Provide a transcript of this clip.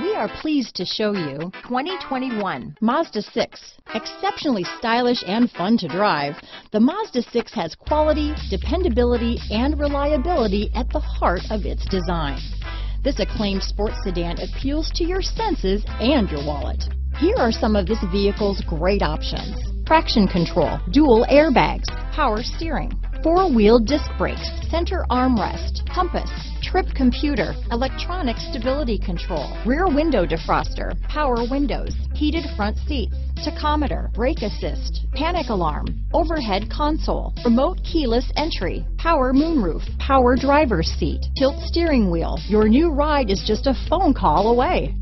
We are pleased to show you 2021 Mazda 6. Exceptionally stylish and fun to drive, the Mazda 6 has quality, dependability, and reliability at the heart of its design. This acclaimed sports sedan appeals to your senses and your wallet. Here are some of this vehicle's great options: traction control, dual airbags, power steering, four-wheel disc brakes, center armrest, compass, trip computer, electronic stability control, rear window defroster, power windows, heated front seats, tachometer, brake assist, panic alarm, overhead console, remote keyless entry, power moonroof, power driver's seat, tilt steering wheel. Your new ride is just a phone call away.